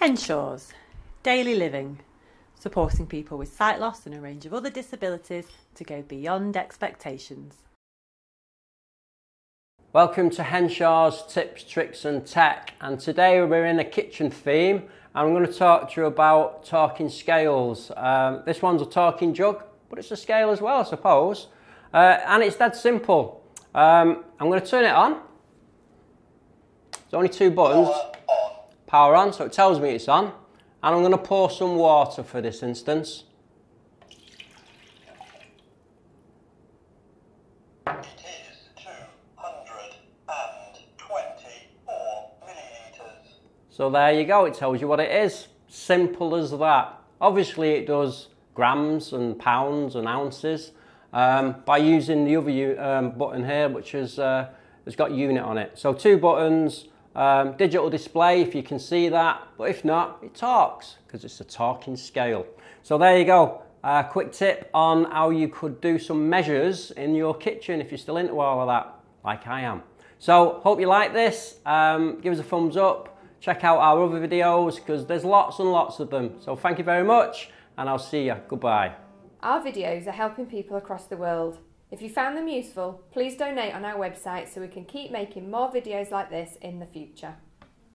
Henshaws, daily living, supporting people with sight loss and a range of other disabilities to go beyond expectations. Welcome to Henshaws Tips, Tricks and Tech, and today we're in a kitchen theme and I'm going to talk to you about talking scales. This one's a talking jug, but it's a scale as well, I suppose, and it's that simple. I'm going to turn it on. There's only two buttons. Power on, so it tells me it's on, and I'm going to pour some water for this instance. It is 224 millilitres. So there you go, it tells you what it is. Simple as that. Obviously it does grams and pounds and ounces by using the other button here, which is it's got unit on it. So two buttons. Digital display if you can see that, but if not, it talks because it's a talking scale. So there you go, a quick tip on how you could do some measures in your kitchen if you're still into all of that, like I am. So hope you like this. Give us a thumbs up, check out our other videos because there's lots and lots of them. So thank you very much and I'll see you. Goodbye. Our videos are helping people across the world. If you found them useful, please donate on our website so we can keep making more videos like this in the future.